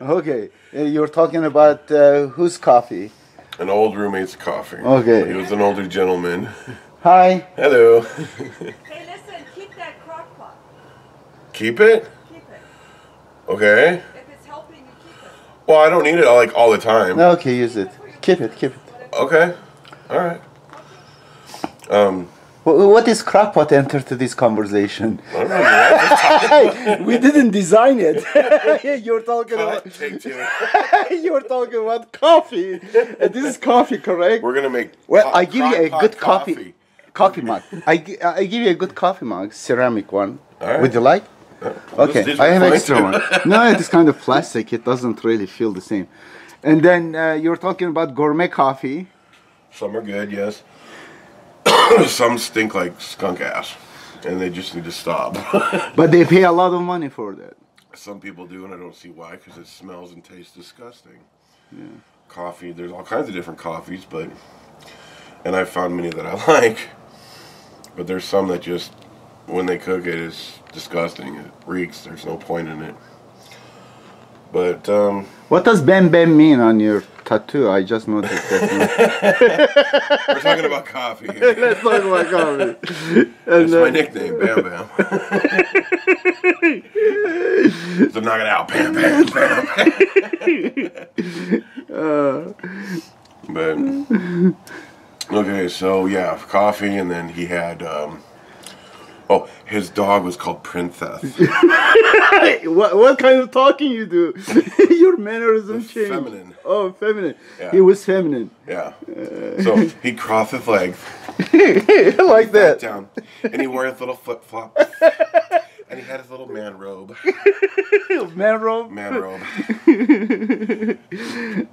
Okay, you're talking about whose coffee? An old roommate's coffee. Okay. He was an older gentleman. Hi. Hello. Hey, listen, keep that crock pot. Keep it? Keep it. Okay. If it's helping you, keep it. Well, I don't need it like all the time. Okay, use it. Keep it, keep it. Okay. All right. What is crockpot enter to this conversation? I don't know. We didn't design it. You're talking about you're talking about coffee. This is coffee, correct? We're gonna make. Well, I give you a good coffee mug. I give you a good coffee mug, ceramic one. All right. Would you like? Okay, I have extra one. No, it is kind of plastic. It doesn't really feel the same. And then you're talking about gourmet coffee. Some are good, yes. Some stink like skunk ass, and they just need to stop. But they pay a lot of money for that. Some people do, and I don't see why, because it smells and tastes disgusting. Yeah. Coffee, there's all kinds of different coffees, but, and I found many that I like, but there's some that just, when they cook it, it's disgusting. It reeks. There's no point in it. But what does Bam Bam mean on your tattoo? I just noticed that. We're talking about coffee. Let's talk about coffee. That's my nickname, Bam Bam. So knock it out, Bam Bam Bam. But okay, so yeah, coffee, and then he had. Oh, his dog was called Princess. What kind of talking you do? Your mannerism changed. Feminine. Oh, feminine. Yeah. He was feminine. Yeah. So he crossed his legs. Like that. Down, and he wore his little flip-flops. And he had his little man robe. Man robe? Man robe.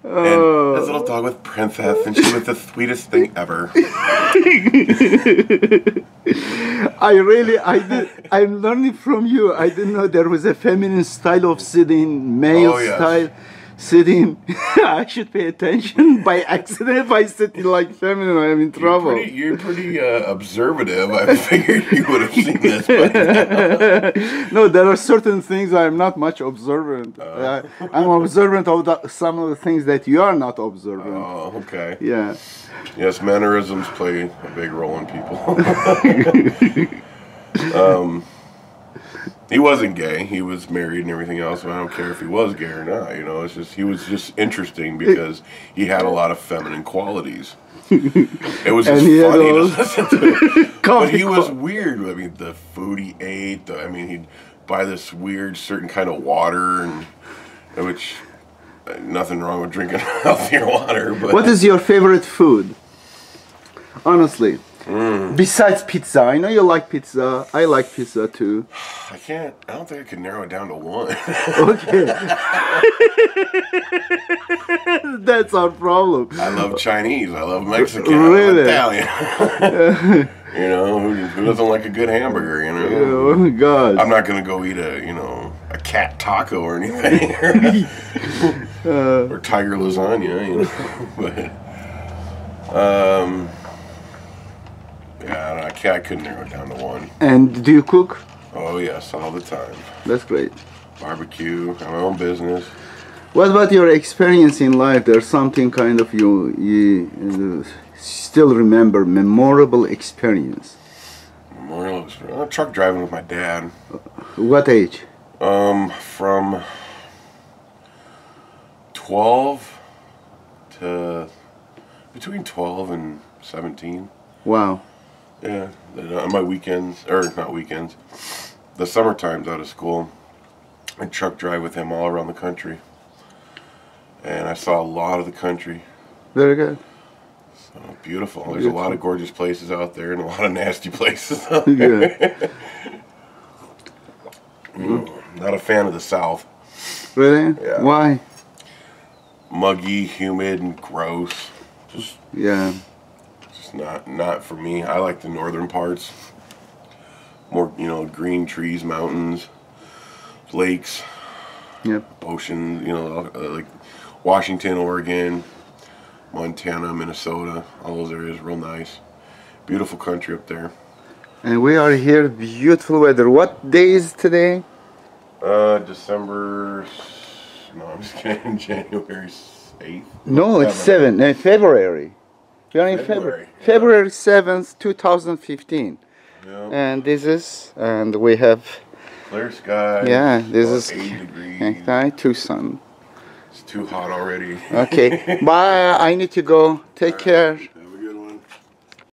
Oh. And his little dog was Princess, and she was the sweetest thing ever. I'm learning from you. I didn't know there was a feminine style of sitting, male style sitting. I should pay attention. By accident, if I sit like feminine, I'm in trouble. You're pretty observative. I figured you would have seen this by now. No, there are certain things I'm not much observant. I'm observant of some of the things that you are not observant. Oh, okay. Yeah. Yes, mannerisms play a big role in people. He wasn't gay. He was married and everything else. But I don't care if he was gay or not. You know, it's just he was just interesting because he had a lot of feminine qualities. It was just funny to listen to. But he was weird. I mean, the food he ate. I mean, he'd buy this weird certain kind of water, and which nothing wrong with drinking healthier water. But what is your favorite food? Honestly. Mm. Besides pizza, I know you like pizza. I like pizza too. I don't think I could narrow it down to one. Okay. That's our problem. I love Chinese. I love Mexican. Really? I love Italian. You know, who doesn't like a good hamburger? You know. Oh God. I'm not gonna go eat a cat taco or anything, or tiger lasagna. You know, but yeah, I couldn't narrow it down to one. And do you cook? Oh yes, all the time. That's great. Barbecue, have my own business. What about your experience in life? There's something kind of you still remember, memorable experience. Memorable experience. Truck driving with my dad. What age? From 12 to between 12 and 17. Wow. Yeah, on my weekends, or not weekends, the summer times out of school, I truck drive with him all around the country. And I saw a lot of the country. Very good. So beautiful. There's a lot of gorgeous places out there and a lot of nasty places out there. Yeah. Not a fan of the South. Really? Yeah. Why? Muggy, humid, and gross. Just yeah. Not for me. I like the northern parts. More, you know, green trees, mountains, lakes, yep, ocean, you know, like Washington, Oregon, Montana, Minnesota, all those areas, real nice. Beautiful country up there. And we are here, beautiful weather. What day is today? December No, I'm just kidding. January 8th? No, it's 7th. No, February. We are in February. Yeah. February 7th, 2015. Yep. And this is, and we have clear sky. Yeah, this is 8 degrees. Tucson. It's too hot already. Okay, bye. I need to go. Take care.